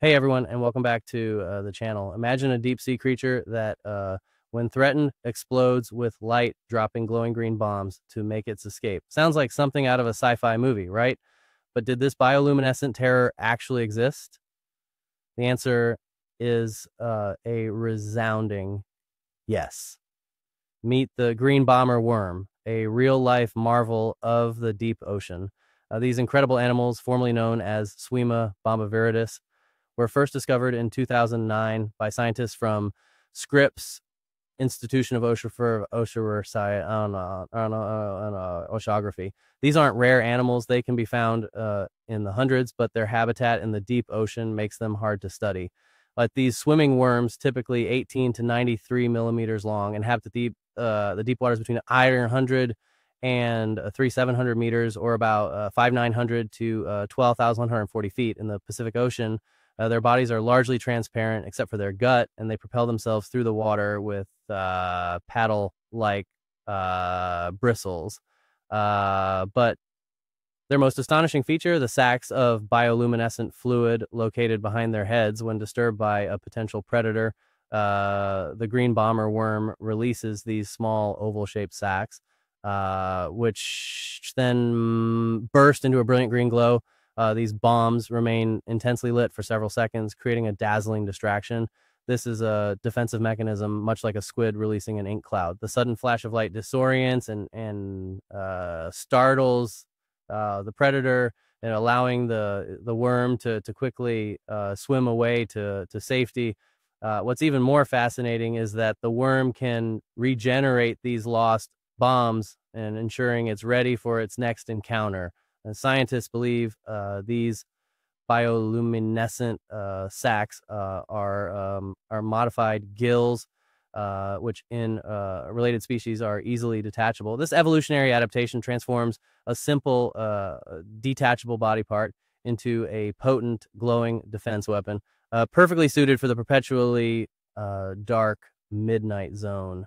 Hey everyone, and welcome back to the channel. Imagine a deep sea creature that, when threatened, explodes with light, dropping glowing green bombs to make its escape. Sounds like something out of a sci-fi movie, right? But did this bioluminescent terror actually exist? The answer is a resounding yes. Meet the Green Bomber Worm, a real-life marvel of the deep ocean. These incredible animals, formerly known as Swima bombaviridis, were first discovered in 2009 by scientists from Scripps Institution of Oceanography. These aren't rare animals. They can be found in the hundreds, but their habitat in the deep ocean makes them hard to study. But these swimming worms, typically 18 to 93 millimeters long, inhabit the deep waters between 100 and 3,700 meters, or about 5,900 to 12,140 feet in the Pacific Ocean. Their bodies are largely transparent except for their gut, and they propel themselves through the water with paddle-like bristles. But their most astonishing feature, the sacs of bioluminescent fluid located behind their heads when disturbed by a potential predator. The green bomber worm releases these small oval-shaped sacs, which then burst into a brilliant green glow. These bombs remain intensely lit for several seconds, creating a dazzling distraction. This is a defensive mechanism, much like a squid releasing an ink cloud. The sudden flash of light disorients and startles the predator, and allowing the worm to quickly swim away to safety. What's even more fascinating is that the worm can regenerate these lost bombs, and ensuring it's ready for its next encounter. And scientists believe these bioluminescent sacs are modified gills, which in related species are easily detachable. This evolutionary adaptation transforms a simple detachable body part into a potent glowing defense weapon, perfectly suited for the perpetually dark midnight zone,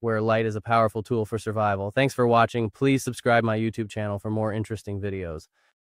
where light is a powerful tool for survival. Thanks for watching. Please subscribe my YouTube channel for more interesting videos.